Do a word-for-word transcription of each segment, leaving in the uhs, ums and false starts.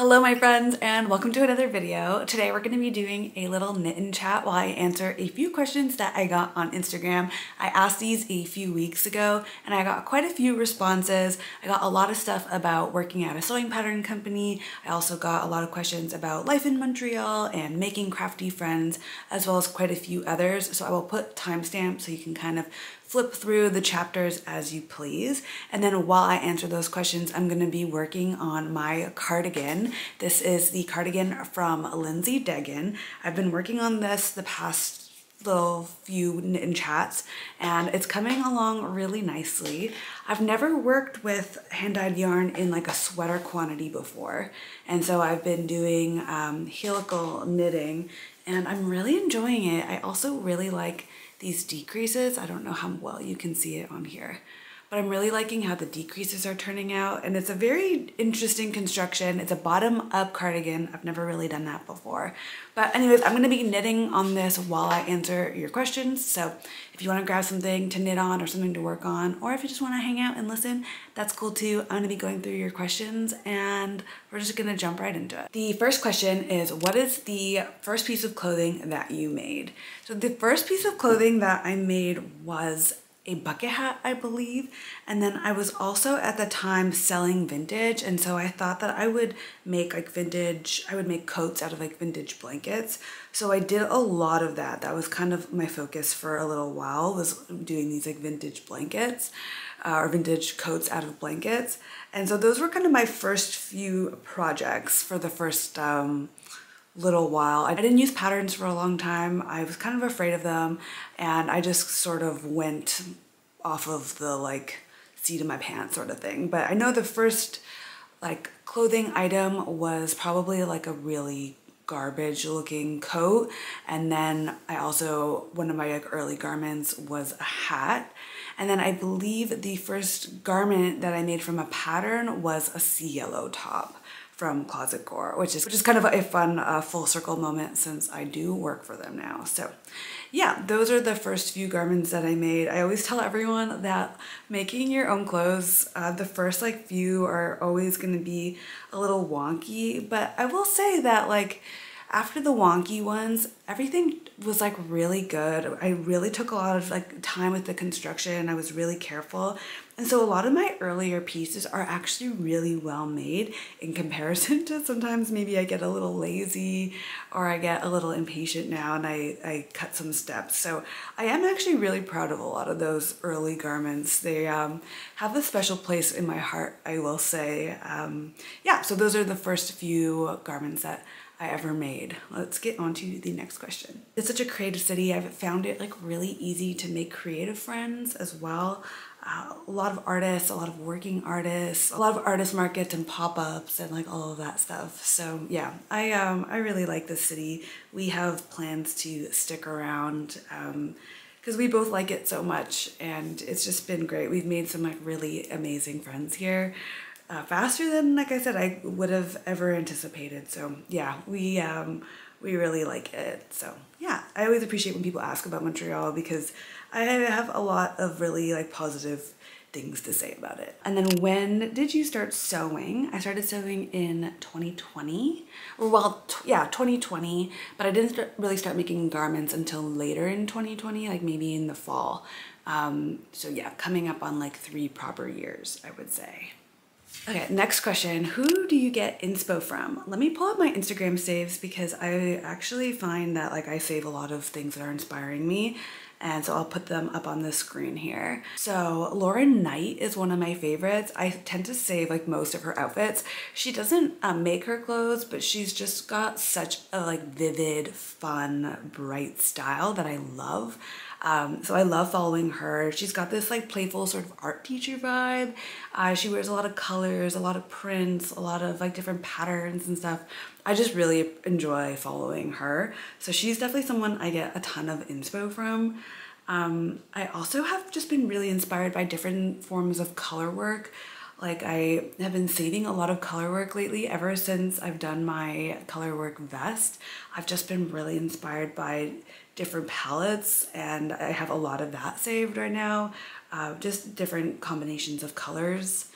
Hello my friends and welcome to another video. Today we're going to be doing a little knit and chat while I answer a few questions that I got on Instagram. I asked these a few weeks ago and I got quite a few responses. I got a lot of stuff about working at a sewing pattern company. I also got a lot of questions about life in Montreal and making crafty friends, as well as quite a few others. So I will put timestamps so you can kind of flip through the chapters as you please. And then while I answer those questions, I'm gonna be working on my cardigan. This is the cardigan from Lindsey Degen. I've been working on this the past little few knit and chats and it's coming along really nicely. I've never worked with hand-dyed yarn in like a sweater quantity before, and so I've been doing um, helical knitting and I'm really enjoying it. I also really like these decreases. I don't know how well you can see it on here, but I'm really liking how the decreases are turning out, and it's a very interesting construction. It's a bottom-up cardigan. I've never really done that before. But anyways, I'm gonna be knitting on this while I answer your questions. So if you wanna grab something to knit on or something to work on, or if you just wanna hang out and listen, that's cool too. I'm gonna be going through your questions and we're just gonna jump right into it. The first question is, what is the first piece of clothing that you made? So the first piece of clothing that I made was a bucket hat, I believe, and then I was also at the time selling vintage, and so I thought that I would make like vintage, I would make coats out of like vintage blankets, so I did a lot of that. That was kind of my focus for a little while, was doing these like vintage blankets uh, or vintage coats out of blankets, and so those were kind of my first few projects for the first um, little while. I didn't use patterns for a long time. I was kind of afraid of them and I just sort of went off of the like seat of my pants sort of thing. But I know the first like clothing item was probably like a really garbage looking coat, and then I also, one of my like early garments was a hat, and then I believe the first garment that I made from a pattern was a sea yellow top from Closet Core, which is which is kind of a fun uh, full circle moment since I do work for them now. So yeah, those are the first few garments that I made. I always tell everyone that making your own clothes, uh, the first like few are always going to be a little wonky, but I will say that like after the wonky ones, everything was like really good. I really took a lot of like time with the construction. I was really careful. And so a lot of my earlier pieces are actually really well made in comparison to sometimes maybe I get a little lazy or I get a little impatient now and I, I cut some steps. So I am actually really proud of a lot of those early garments. They um, have a special place in my heart, I will say. Um, yeah, so those are the first few garments that I ever made. Let's get on to the next question. It's such a creative city. I've found it like really easy to make creative friends as well. Uh, a lot of artists, a lot of working artists, a lot of artist markets and pop-ups and like all of that stuff. So yeah, I um I really like this city. We have plans to stick around um because we both like it so much and it's just been great. We've made some like really amazing friends here. Uh, faster than, like I said, I would have ever anticipated. So yeah, we um, we really like it. So yeah, I always appreciate when people ask about Montreal because I have a lot of really like positive things to say about it. And then when did you start sewing? I started sewing in twenty twenty, or well, yeah, twenty twenty, but I didn't start, really start making garments until later in twenty twenty, like maybe in the fall. Um, so yeah, coming up on like three proper years, I would say. Okay, next question. Who do you get inspo from? Let me pull up my Instagram saves because I actually find that like I save a lot of things that are inspiring me, and so I'll put them up on the screen here. So Lauren Knight is one of my favorites. I tend to save like most of her outfits. She doesn't um, make her clothes, but she's just got such a like vivid, fun, bright style that I love. Um, so I love following her. She's got this like playful sort of art teacher vibe. Uh, she wears a lot of colors, a lot of prints, a lot of like different patterns and stuff. I just really enjoy following her. So she's definitely someone I get a ton of inspo from. Um, I also have just been really inspired by different forms of color work. Like I have been saving a lot of color work lately. Ever since I've done my color work vest, I've just been really inspired by different palettes, and I have a lot of that saved right now. Uh, just different combinations of colors.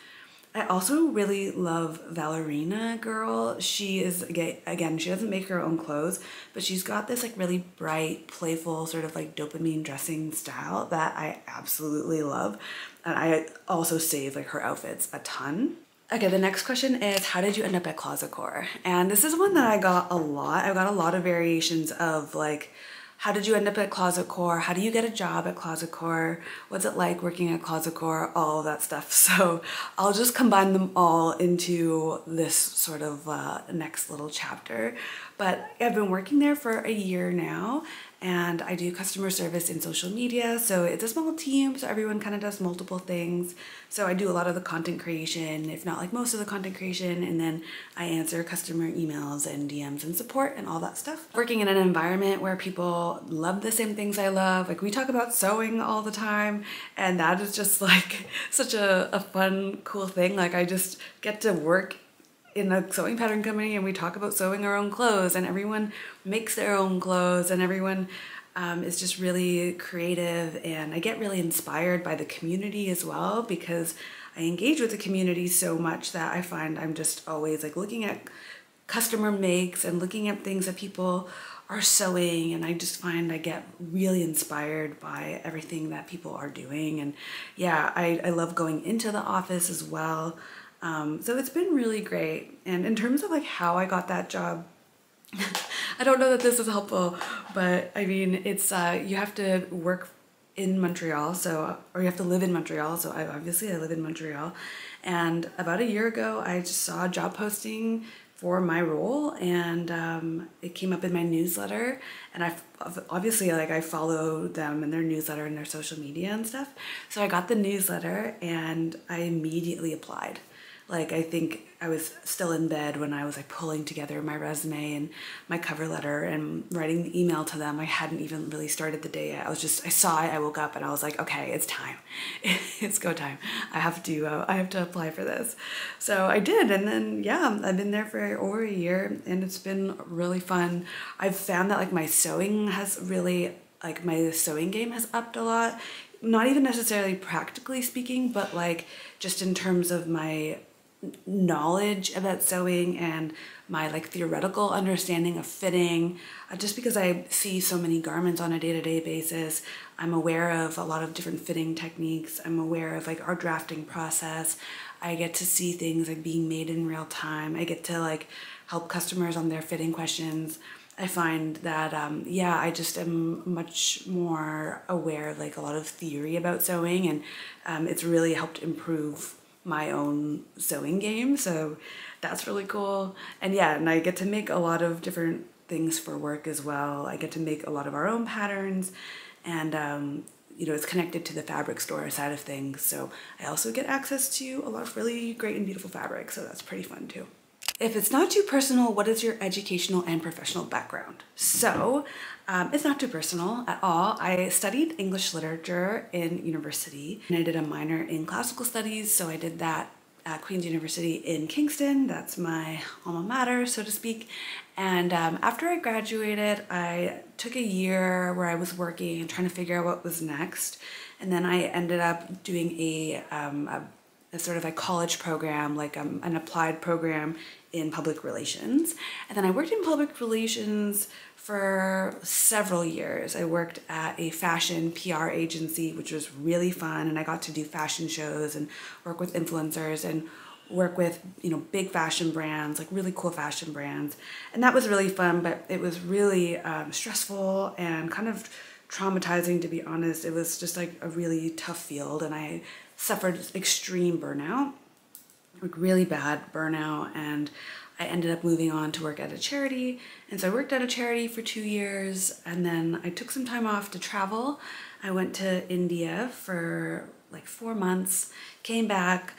I also really love Valerina Girl. She is, again, she doesn't make her own clothes, but she's got this like really bright, playful, sort of like dopamine dressing style that I absolutely love. And I also save like her outfits a ton. Okay, the next question is, how did you end up at Closet Core? And this is one that I got a lot. I got a lot of variations of like, how did you end up at Closet Core? How do you get a job at Closet Core? What's it like working at Closet Core? All of that stuff. So I'll just combine them all into this sort of uh, next little chapter. But I've been working there for a year now, and I do customer service in social media. So it's a small team, so everyone kind of does multiple things. So I do a lot of the content creation, if not like most of the content creation, and then I answer customer emails and D Ms and support and all that stuff. Working in an environment where people love the same things I love, like we talk about sewing all the time, and that is just like such a, a fun, cool thing. Like I just get to work in a sewing pattern company, and we talk about sewing our own clothes, and everyone makes their own clothes, and everyone um, is just really creative, and I get really inspired by the community as well, because I engage with the community so much that I find I'm just always like looking at customer makes and looking at things that people are sewing, and I just find I get really inspired by everything that people are doing. And yeah, I, I love going into the office as well. Um, so it's been really great. And in terms of like how I got that job, I don't know that this is helpful, but I mean, it's, uh, you have to work in Montreal, so, or you have to live in Montreal. So I obviously I live in Montreal, and about a year ago, I just saw a job posting for my role, and um, it came up in my newsletter, and I obviously like I follow them and their newsletter and their social media and stuff. So I got the newsletter and I immediately applied. Like I think I was still in bed when I was like pulling together my resume and my cover letter and writing the email to them. I hadn't even really started the day yet. I was just, I saw it, I woke up and I was like, okay, it's time. It's go time. I have to, uh, I have to apply for this. So I did. And then, yeah, I've been there for over a year and it's been really fun. I've found that like my sewing has really, like my sewing game has upped a lot. Not even necessarily practically speaking, but like just in terms of my knowledge about sewing and my like theoretical understanding of fitting, uh, just because I see so many garments on a day-to-day basis. I'm aware of a lot of different fitting techniques. I'm aware of like our drafting process. I get to see things like being made in real time. I get to like help customers on their fitting questions. I find that, um, yeah, I just am much more aware of like a lot of theory about sewing, and um, it's really helped improve my own sewing game, so that's really cool. And yeah, and I get to make a lot of different things for work as well. I get to make a lot of our own patterns, and um, you know, it's connected to the fabric store side of things, so I also get access to a lot of really great and beautiful fabric, so that's pretty fun too. If it's not too personal, what is your educational and professional background? So um, it's not too personal at all. I studied English literature in university, and I did a minor in classical studies. So I did that at Queen's University in Kingston. That's my alma mater, so to speak. And um, after I graduated, I took a year where I was working and trying to figure out what was next. And then I ended up doing a, um, a A sort of a college program, like um, an applied program in public relations. And then I worked in public relations for several years. I worked at a fashion P R agency, which was really fun, and I got to do fashion shows and work with influencers and work with, you know, big fashion brands, like really cool fashion brands. And that was really fun, but it was really um, stressful and kind of traumatizing, to be honest. It was just like a really tough field, and I suffered extreme burnout, like really bad burnout, and I ended up moving on to work at a charity. And so I worked at a charity for two years, and then I took some time off to travel. I went to India for like four months, came back,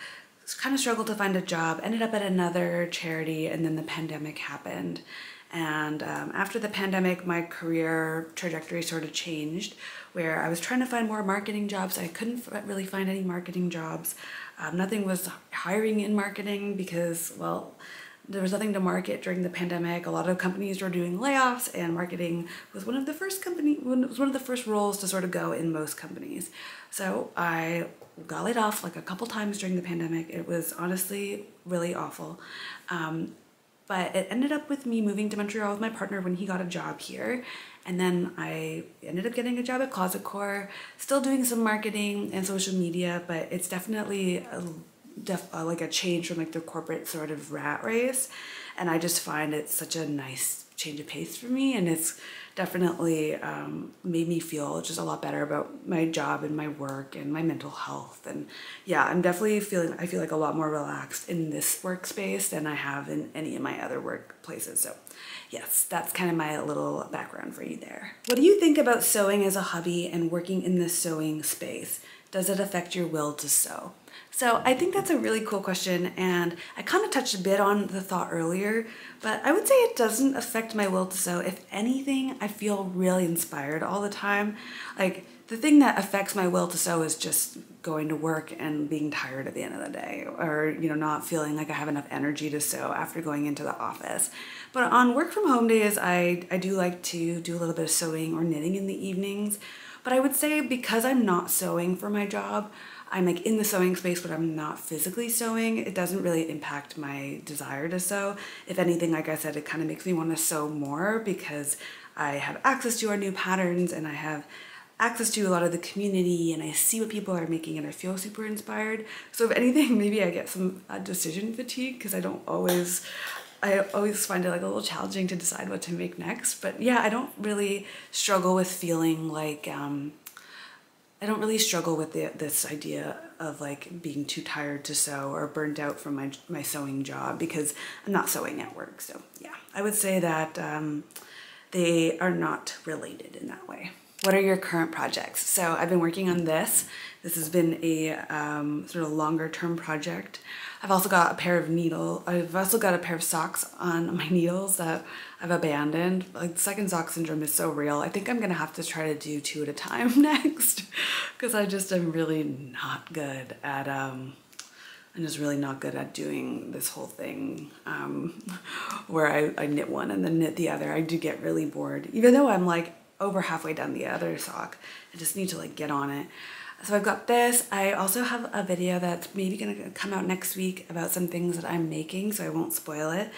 kind of struggled to find a job, ended up at another charity, and then the pandemic happened. And um, after the pandemic, my career trajectory sort of changed, where I was trying to find more marketing jobs. I couldn't really find any marketing jobs. Um, nothing was hiring in marketing because, well, there was nothing to market during the pandemic. A lot of companies were doing layoffs, and marketing was one of the first company was one of the first roles to sort of go in most companies. So I got laid off like a couple times during the pandemic. It was honestly really awful. Um, but it ended up with me moving to Montreal with my partner when he got a job here. And then I ended up getting a job at Closet Core, still doing some marketing and social media, but it's definitely a, def, uh, like a change from like the corporate sort of rat race. And I just find it's such a nice change of pace for me. And it's definitely um, made me feel just a lot better about my job and my work and my mental health. And yeah, I'm definitely feeling, I feel like a lot more relaxed in this workspace than I have in any of my other workplaces. So yes, that's kind of my little background for you there. What do you think about sewing as a hobby and working in the sewing space? Does it affect your will to sew? So I think that's a really cool question, and I kind of touched a bit on the thought earlier, but I would say it doesn't affect my will to sew. If anything, I feel really inspired all the time. Like, the thing that affects my will to sew is just going to work and being tired at the end of the day, or, you know, not feeling like I have enough energy to sew after going into the office. But on work from home days, I, I do like to do a little bit of sewing or knitting in the evenings. But I would say because I'm not sewing for my job, I'm like in the sewing space, but I'm not physically sewing, it doesn't really impact my desire to sew. If anything, like I said, it kind of makes me want to sew more because I have access to our new patterns and I have access to a lot of the community and I see what people are making and I feel super inspired. So if anything, maybe I get some uh, decision fatigue because I don't always, I always find it like a little challenging to decide what to make next. But yeah, I don't really struggle with feeling like, um, I don't really struggle with the, this idea of like being too tired to sew or burnt out from my, my sewing job because I'm not sewing at work. So yeah, I would say that um, they are not related in that way. What are your current projects? So I've been working on this. This has been a um, sort of longer term project. I've also got a pair of needle. I've also got a pair of socks on my needles that I've abandoned. Like, second sock syndrome is so real. I think I'm gonna have to try to do two at a time next because I just am really not good at, um, I'm just really not good at doing this whole thing um, where I, I knit one and then knit the other. I do get really bored, even though I'm like, over halfway down the other sock. I just need to like get on it. So I've got this. I also have a video that's maybe gonna come out next week about some things that I'm making, so I won't spoil it.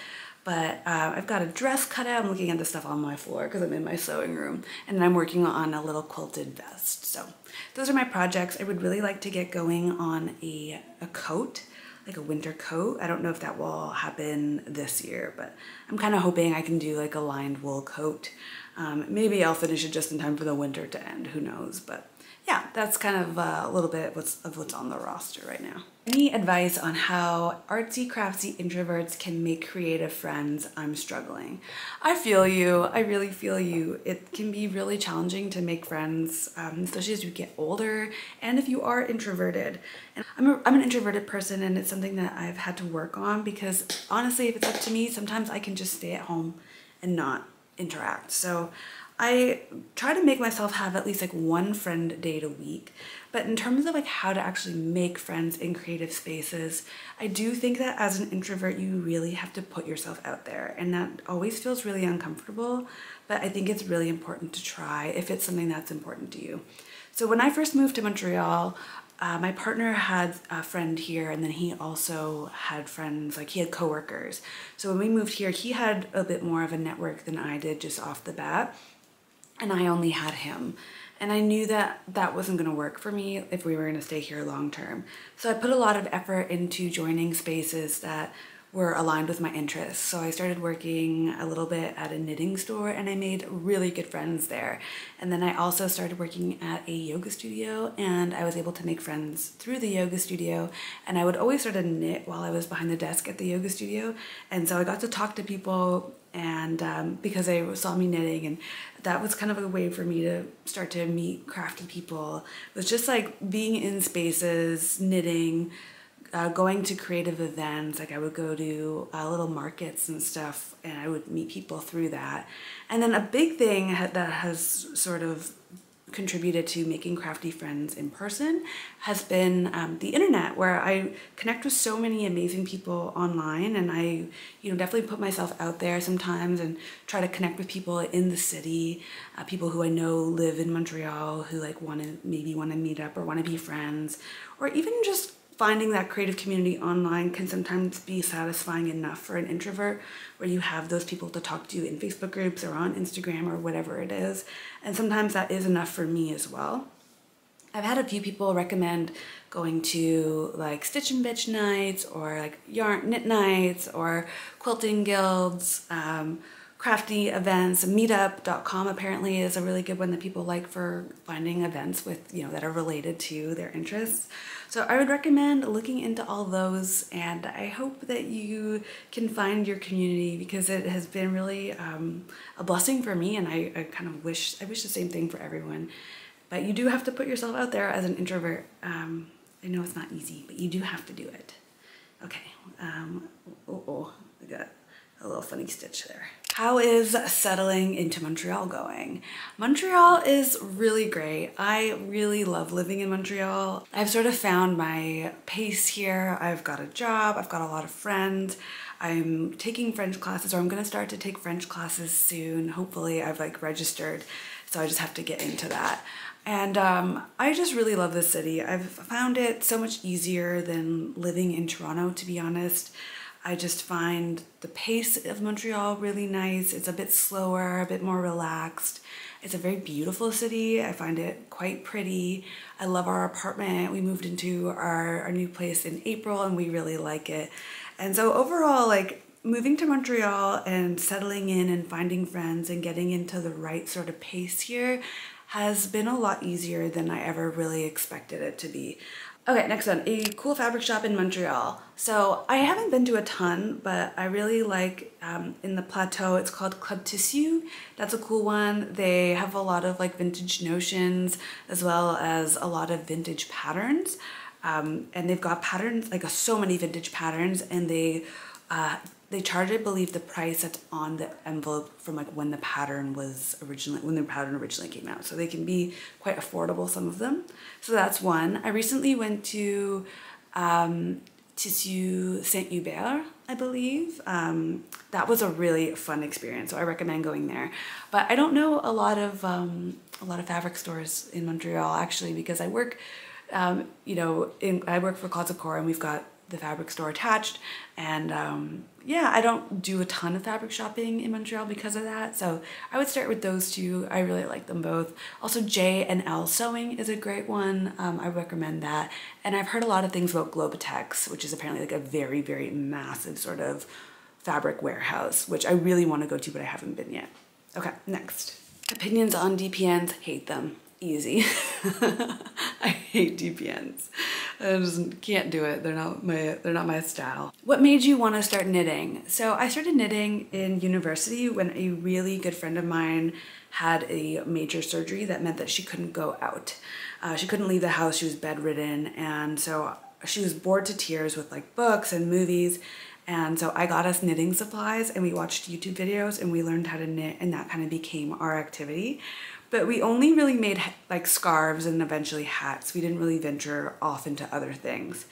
But uh, I've got a dress cut out. I'm looking at the stuff on my floor because I'm in my sewing room. And I'm working on a little quilted vest. So those are my projects. I would really like to get going on a, a coat, like a winter coat. I don't know if that will happen this year, but I'm kind of hoping I can do like a lined wool coat. Um, maybe I'll finish it just in time for the winter to end, who knows, but yeah, that's kind of uh, a little bit what's, of what's on the roster right now. Any advice on how artsy, craftsy introverts can make creative friends? I'm struggling. I feel you, I really feel you. It can be really challenging to make friends, um, especially as you get older and if you are introverted. And I'm, a, I'm an introverted person, and it's something that I've had to work on because honestly, if it's up to me, sometimes I can just stay at home and not interact. So I try to make myself have at least like one friend date a week. But in terms of like how to actually make friends in creative spaces, I do think that as an introvert, you really have to put yourself out there, and that always feels really uncomfortable. But I think it's really important to try if it's something that's important to you. So when I first moved to Montreal, Uh, my partner had a friend here, and then he also had friends, like he had coworkers. So when we moved here, he had a bit more of a network than I did just off the bat, and I only had him. And I knew that that wasn't going to work for me if we were going to stay here long term. So I put a lot of effort into joining spaces that were aligned with my interests. So I started working a little bit at a knitting store, and I made really good friends there. And then I also started working at a yoga studio, and I was able to make friends through the yoga studio. And I would always sort of knit while I was behind the desk at the yoga studio. And so I got to talk to people, and um, because they saw me knitting, and that was kind of a way for me to start to meet crafty people. It was just like being in spaces, knitting, Uh, going to creative events. Like I would go to uh, little markets and stuff, and I would meet people through that. And then a big thing ha that has sort of contributed to making crafty friends in person has been um, the internet, where I connect with so many amazing people online, and I you know definitely put myself out there sometimes and try to connect with people in the city, uh, people who I know live in Montreal who like want to maybe want to meet up or want to be friends, or even just finding that creative community online can sometimes be satisfying enough for an introvert, where you have those people to talk to in Facebook groups or on Instagram or whatever it is. And sometimes that is enough for me as well. I've had a few people recommend going to like Stitch and Bitch nights, or like yarn knit nights, or quilting guilds, um, crafty events. Meetup dot com apparently is a really good one that people like for finding events with, you know, that are related to their interests. So I would recommend looking into all those, and I hope that you can find your community, because it has been really um, a blessing for me, and I, I kind of wish, I wish the same thing for everyone. But you do have to put yourself out there as an introvert. Um, I know it's not easy, but you do have to do it. Okay, um, oh, oh, I got a little funny stitch there. How is settling into Montreal going? Montreal is really great. I really love living in Montreal. I've sort of found my pace here. I've got a job, I've got a lot of friends. I'm taking French classes, or I'm gonna start to take French classes soon. Hopefully I've like registered, so I just have to get into that. And um, I just really love this city. I've found it so much easier than living in Toronto, to be honest. I just find the pace of Montreal really nice. It's a bit slower, a bit more relaxed. It's a very beautiful city. I find it quite pretty. I love our apartment. We moved into our, our new place in April, and we really like it. And so overall, like moving to Montreal and settling in and finding friends and getting into the right sort of pace here has been a lot easier than I ever really expected it to be. Okay, next one, a cool fabric shop in Montreal. So I haven't been to a ton, but I really like um, in the Plateau, it's called Club Tissu. That's a cool one. They have a lot of like vintage notions, as well as a lot of vintage patterns. Um, and they've got patterns, like so many vintage patterns, and they, uh, they charge, I believe, the price that's on the envelope from like when the pattern was originally, when the pattern originally came out. So they can be quite affordable, some of them. So that's one. I recently went to um, Tissu Saint-Hubert, I believe. Um, that was a really fun experience, so I recommend going there. But I don't know a lot of um, a lot of fabric stores in Montreal, actually, because I work, um, you know, in, I work for Closet Core, and we've got the fabric store attached, and um, yeah, I don't do a ton of fabric shopping in Montreal because of that, so I would start with those two. I really like them both. Also, J and L Sewing is a great one. Um, I recommend that, and I've heard a lot of things about Globetex, which is apparently like a very, very massive sort of fabric warehouse, which I really want to go to, but I haven't been yet. Okay, next. Opinions on D P Ns, hate them. Easy. I hate D P Ns. I just can't do it. They're not my they're not my style. What made you want to start knitting? So I started knitting in university when a really good friend of mine had a major surgery that meant that she couldn't go out. Uh, she couldn't leave the house. She was bedridden, and so she was bored to tears with like books and movies. And so I got us knitting supplies, and we watched YouTube videos, and we learned how to knit, and that kind of became our activity. But we only really made like scarves and eventually hats. We didn't really venture off into other things.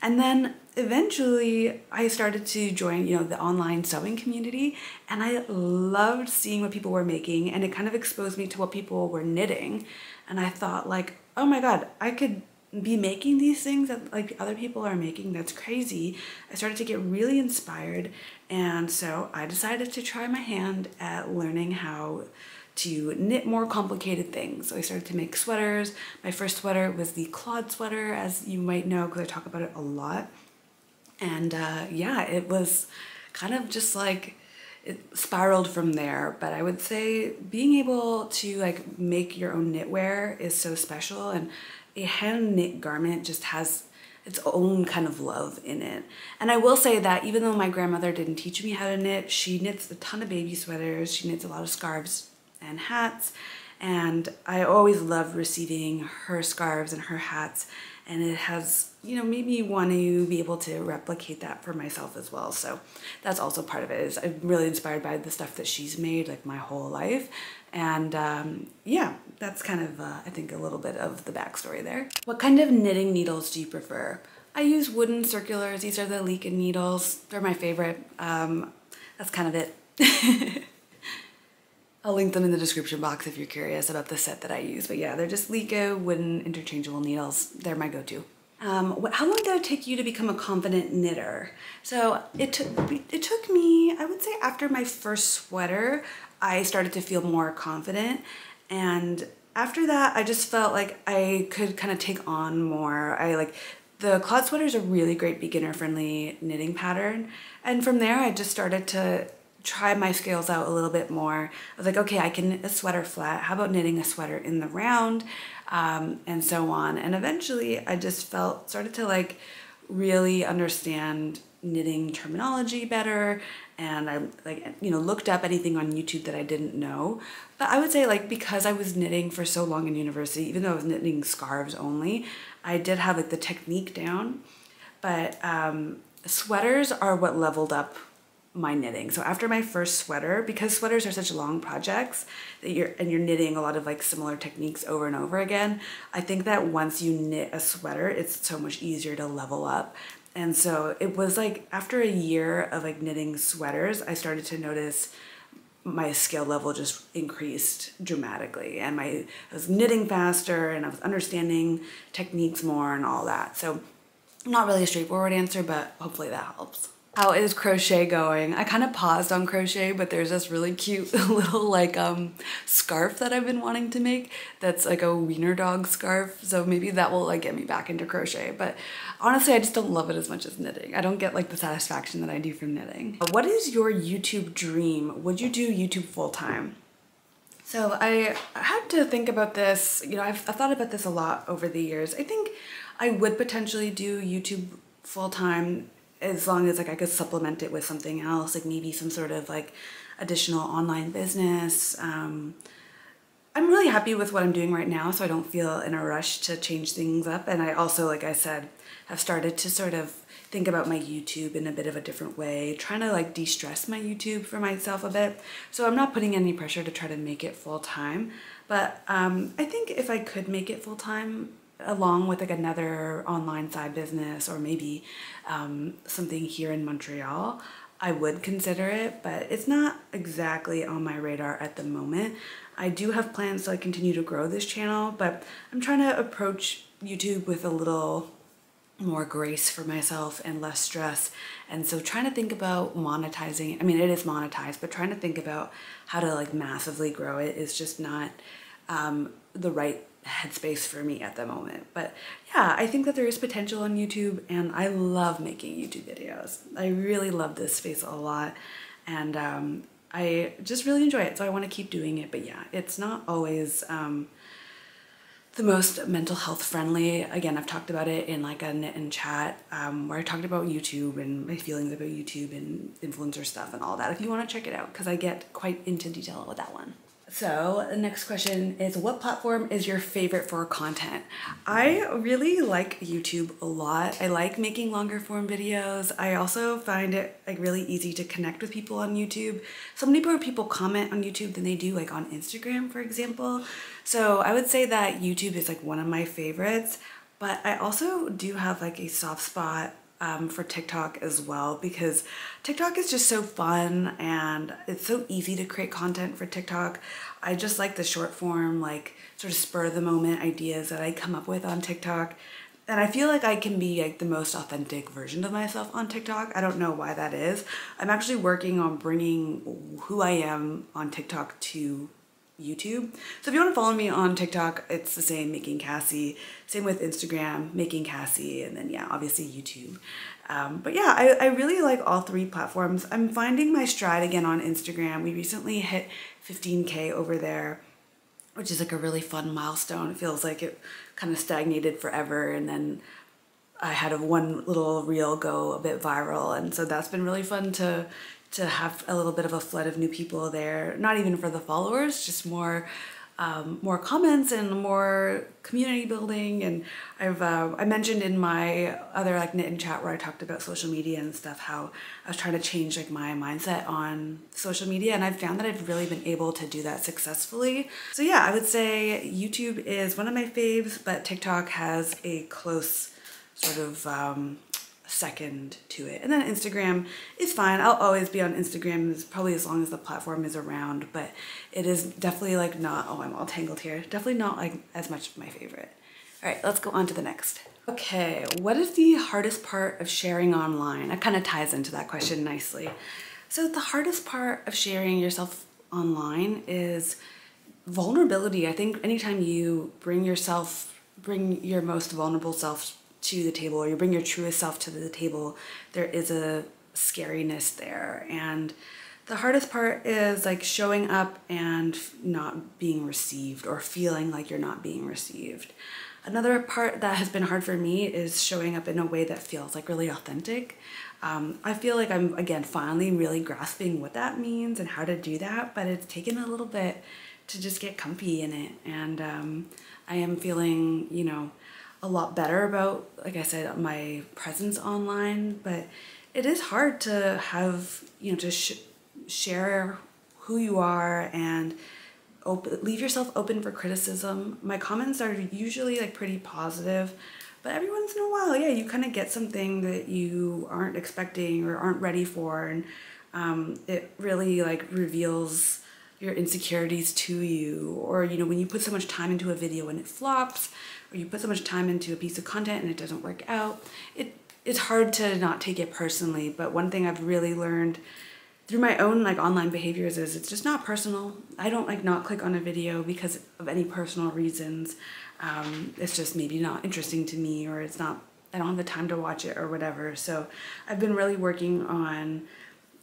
And then eventually I started to join, you know, the online sewing community, and I loved seeing what people were making, and it kind of exposed me to what people were knitting. And I thought like, oh my God, I could be making these things that like other people are making. That's crazy. I started to get really inspired, and so I decided to try my hand at learning how to knit more complicated things. So I started to make sweaters. My first sweater was the Claude sweater, as you might know, because I talk about it a lot. And uh, yeah, it was kind of just like, it spiraled from there. But I would say being able to like make your own knitwear is so special, and a hand knit garment just has its own kind of love in it. And I will say that even though my grandmother didn't teach me how to knit, she knits a ton of baby sweaters, she knits a lot of scarves and hats, and I always loved receiving her scarves and her hats, and it has, you know, made me want to be able to replicate that for myself as well. So that's also part of it, is I'm really inspired by the stuff that she's made like my whole life. And um, yeah, that's kind of, uh, I think, a little bit of the backstory there. What kind of knitting needles do you prefer? I use wooden circulars. These are the Lykke needles. They're my favorite. Um, that's kind of it. I'll link them in the description box if you're curious about the set that I use. But yeah, they're just Lykke wooden interchangeable needles. They're my go-to. Um, what, how long did it take you to become a confident knitter? So it took, it took me, I would say after my first sweater, I started to feel more confident. And after that, I just felt like I could kind of take on more. I like, the Claude sweater is a really great beginner-friendly knitting pattern. And from there, I just started to try my scales out a little bit more. I was like, okay, I can knit a sweater flat. How about knitting a sweater in the round? Um, and so on. And eventually, I just felt, started to like really understand knitting terminology better. And I like, you know, looked up anything on YouTube that I didn't know. But I would say like, because I was knitting for so long in university, even though I was knitting scarves only, I did have like the technique down, but um, sweaters are what leveled up my knitting. So after my first sweater, because sweaters are such long projects that you're, and you're knitting a lot of like similar techniques over and over again, I think that once you knit a sweater, it's so much easier to level up. And so it was like, after a year of like knitting sweaters, I started to notice my skill level just increased dramatically, and my I was knitting faster, and I was understanding techniques more and all that. So not really a straightforward answer, but hopefully that helps. How is crochet going? I kind of paused on crochet, but there's this really cute little like um scarf that I've been wanting to make that's like a wiener dog scarf, so maybe that will like get me back into crochet. But honestly, I just don't love it as much as knitting. I don't get like the satisfaction that I do from knitting. What is your YouTube dream? Would you do YouTube full-time? So I had to think about this. You know, I've, I've thought about this a lot over the years. I think I would potentially do YouTube full-time, as long as like I could supplement it with something else, like maybe some sort of like additional online business. Um, I'm really happy with what I'm doing right now, so I don't feel in a rush to change things up. And I also, like I said, have started to sort of think about my YouTube in a bit of a different way, trying to like de-stress my YouTube for myself a bit. So I'm not putting any pressure to try to make it full-time, but um, I think if I could make it full-time, along with like another online side business, or maybe um, something here in Montreal, I would consider it, but it's not exactly on my radar at the moment. I do have plans to like continue to grow this channel, but I'm trying to approach YouTube with a little more grace for myself and less stress. And so trying to think about monetizing, I mean, it is monetized, but trying to think about how to like massively grow it is just not um, the right headspace for me at the moment. But yeah, I think that there is potential on YouTube, and I love making YouTube videos. I really love this space a lot, and um, I just really enjoy it, so I want to keep doing it. But yeah, it's not always um, the most mental health friendly. Again, I've talked about it in like a knit and chat um, where I talked about YouTube and my feelings about YouTube and influencer stuff and all that, if you want to check it out, because I get quite into detail with that one. So the next question is, what platform is your favorite for content? I really like YouTube a lot. I like making longer form videos. I also find it like really easy to connect with people on YouTube. So many more people comment on YouTube than they do like on Instagram, for example. So I would say that YouTube is like one of my favorites, but I also do have like a soft spot Um, for TikTok as well, because TikTok is just so fun, and it's so easy to create content for TikTok. I just like the short form, like sort of spur of the moment ideas that I come up with on TikTok. And I feel like I can be like the most authentic version of myself on TikTok. I don't know why that is. I'm actually working on bringing who I am on TikTok to YouTube. So if you want to follow me on TikTok, it's the same, Making Cassie. Same with Instagram, Making Cassie, and then yeah, obviously YouTube. Um, but yeah, I, I really like all three platforms. I'm finding my stride again on Instagram. We recently hit fifteen K over there, which is like a really fun milestone. It feels like it kind of stagnated forever, and then I had a one little reel go a bit viral, and so that's been really fun to to have a little bit of a flood of new people there. Not even for the followers, just more um, more comments and more community building. And I've uh, I mentioned in my other like knit and chat where I talked about social media and stuff how I was trying to change like my mindset on social media, and I've found that I've really been able to do that successfully. So yeah, I would say YouTube is one of my faves, but TikTok has a close sort of um, second to it. And then Instagram is fine. I'll always be on Instagram as probably as long as the platform is around, but it is definitely like not, oh, I'm all tangled here. Definitely not like as much of my favorite. All right, let's go on to the next. Okay, what is the hardest part of sharing online? That kind of ties into that question nicely. So the hardest part of sharing yourself online is vulnerability. I think anytime you bring yourself, bring your most vulnerable self to the table, or you bring your truest self to the table, there is a scariness there. And the hardest part is like showing up and not being received, or feeling like you're not being received. Another part that has been hard for me is showing up in a way that feels like really authentic. Um, I feel like I'm, again, finally really grasping what that means and how to do that, but it's taken a little bit to just get comfy in it. And um, I am feeling, you know, a lot better about, like I said, my presence online, but it is hard to have, you know, to sh share who you are and op leave yourself open for criticism. My comments are usually like pretty positive, but every once in a while, yeah, you kind of get something that you aren't expecting or aren't ready for, and um, it really like reveals your insecurities to you. Or, you know, when you put so much time into a video and it flops, or you put so much time into a piece of content and it doesn't work out, it it's hard to not take it personally. But one thing I've really learned through my own like online behaviors is it's just not personal. I don't like not click on a video because of any personal reasons. Um, it's just maybe not interesting to me, or it's not, I don't have the time to watch it or whatever. So I've been really working on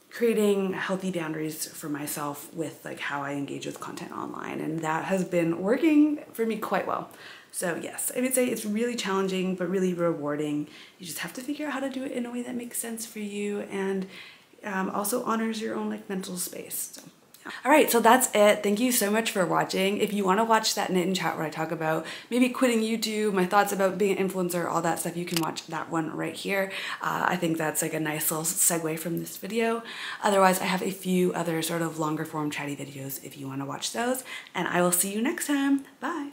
creating healthy boundaries for myself with like how I engage with content online, and that has been working for me quite well. So yes, I would say it's really challenging but really rewarding. You just have to figure out how to do it in a way that makes sense for you, and um, also honors your own like mental space. So. Alright, so that's it. Thank you so much for watching. If you want to watch that knit and chat where I talk about maybe quitting YouTube, my thoughts about being an influencer, all that stuff, you can watch that one right here. Uh, I think that's like a nice little segue from this video. Otherwise, I have a few other sort of longer form chatty videos if you want to watch those, and I will see you next time. Bye!